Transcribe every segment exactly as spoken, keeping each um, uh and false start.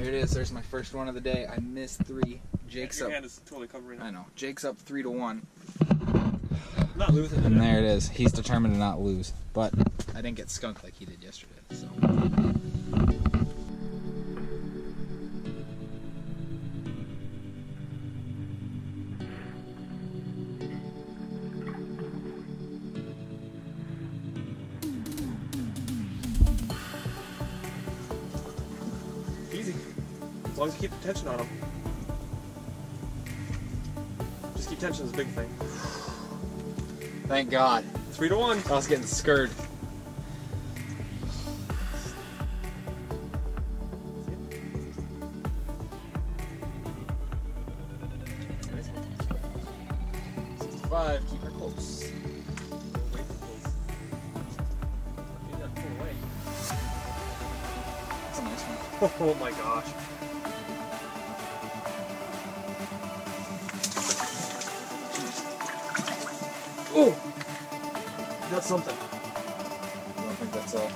There it is. There's my first one of the day. I missed three. Jake's yeah, your up. Hand is totally covering up. I know. Jake's up three to one. Not losing. And there it is. He's determined to not lose. But I didn't get skunked like he did yesterday. So. Easy. As long as you keep the tension on them. Just keep tension is a big thing. Thank God. Three to one. I was getting scared. Five, keep her close. Wait for close. You gotta pull away. That's a nice one. Oh my gosh. Oh! That's something. I don't think that's all.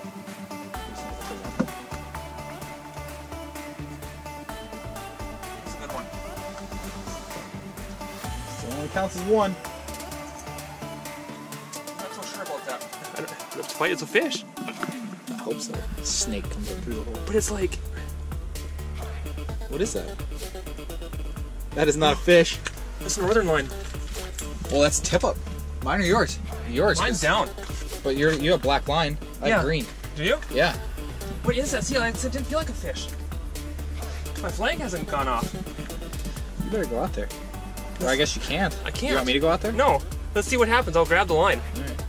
That's a good one. It only counts as one. I'm not so sure about that. I don't, it looks quite as a fish. I hope so. A snake comes up through the hole. But it's like... What is that? That is not a fish. That's a northern line. Well, that's tip-up. Mine or yours? Yours. Mine's down. But you're you have black line. I have green. Do you? Yeah. What is that? See, I didn't feel like a fish. My flag hasn't gone off. You better go out there. Or I guess you can't. I can't. You want me to go out there? No. Let's see what happens. I'll grab the line. All right.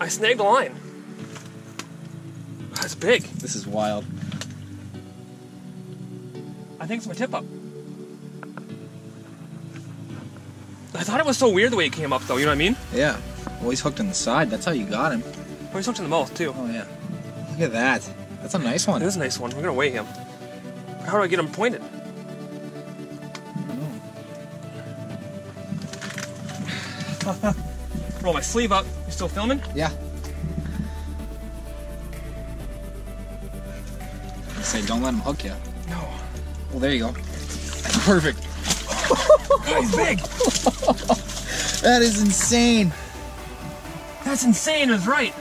I snagged the line. That's big. This is wild. I think it's my tip up. I thought it was so weird the way it came up though, you know what I mean? Yeah. Well, he's hooked on the side, that's how you got him. Well, he's hooked in the mouth too. Oh yeah. Look at that. That's a nice one. It is a nice one. We're gonna weigh him. How do I get him pointed? I don't know. Roll my sleeve up. You still filming? Yeah. I say don't let him hook you. No. Well, there you go. That's perfect. That is big. That is insane. That's insane. It was right.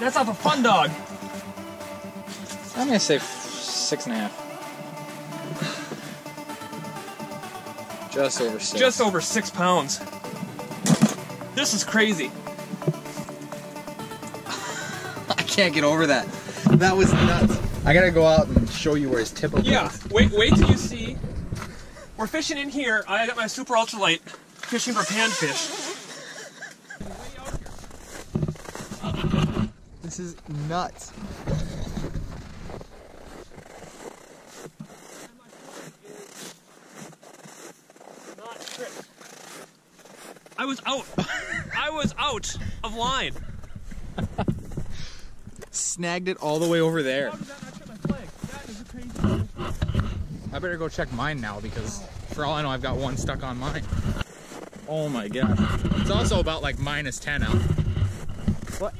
That's off a fun dog. I'm gonna say six and a half. Just over six. Just over six pounds. This is crazy. I can't get over that. That was nuts. I gotta go out and show you where his tip up is. Yeah, wait, wait till you see. We're fishing in here. I got my super ultralight fishing for panfish. This is nuts. I was out. I was out of line. Snagged it all the way over there. I better go check mine now because for all I know I've got one stuck on mine. Oh my god. It's also about like minus ten out. What?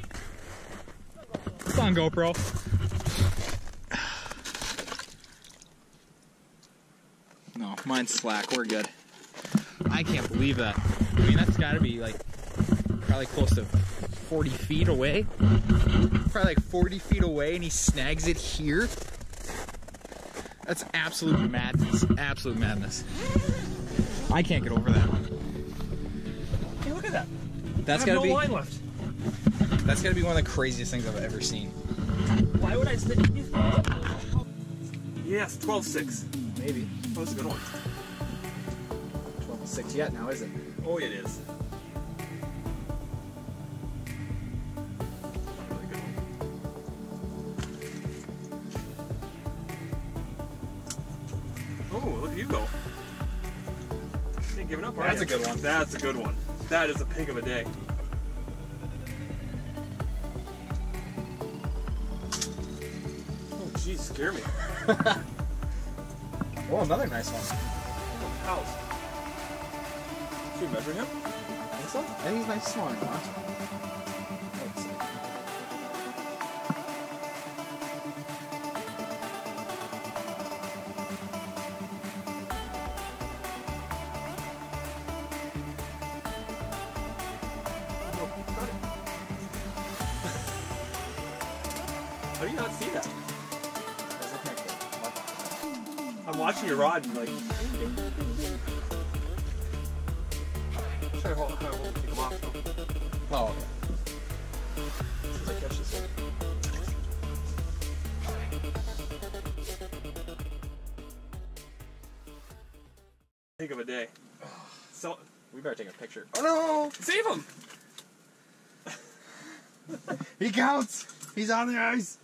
It's on GoPro. No, mine's slack. We're good. I can't believe that. I mean, that's gotta be like probably close to forty feet away. Probably like forty feet away and he snags it here. That's absolute madness. Absolute madness. I can't get over that one. Hey, look at that. That's I have gotta no be, line left. That's gotta be one of the craziest things I've ever seen. Why would I spit these? Yes, twelve six. Maybe. That was a good one. twelve six yet now, is it? Oh, it is. You go. You ain't giving up, are That's you? a good one. That's a good one. That is a pig of a day. Oh, geez, scare me. Oh, another nice one. Oh, cows. Should we measure him? I think so. I think he's nice swan. Huh? How do you not see that? I'm watching your rod and like... I'm trying to hold it, take them off though. Oh, okay. As soon as I catch this one. Think of a day. So we better take a picture. Oh no! Save him! He counts! He's on the ice!